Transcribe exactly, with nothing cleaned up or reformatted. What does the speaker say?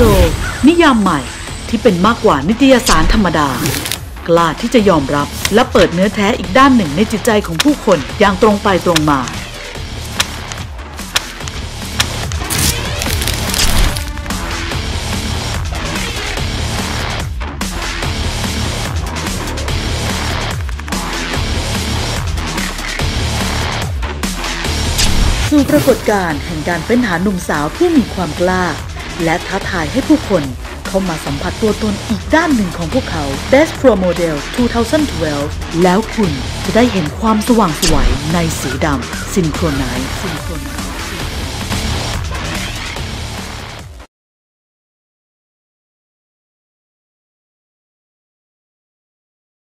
Pro นิยามใหม่ที่เป็นมากกว่านิตยสารธรรมดากล้าที่จะยอมรับและเปิดเนื้อแท้อีกด้านหนึ่งในจิตใจของผู้คนอย่างตรงไปตรงมาสู่ปรากฏการณ์แห่งการเป็นหาหนุ่มสาวผู้มีความกล้าและท้าทายให้ผู้คนเข้ามาสัมผัสตัวตนอีกด้านหนึ่งของพวกเขา Best Pro Model สองพันสิบสอง แล้วคุณจะได้เห็นความสว่างไสวในสีดำ Synchronize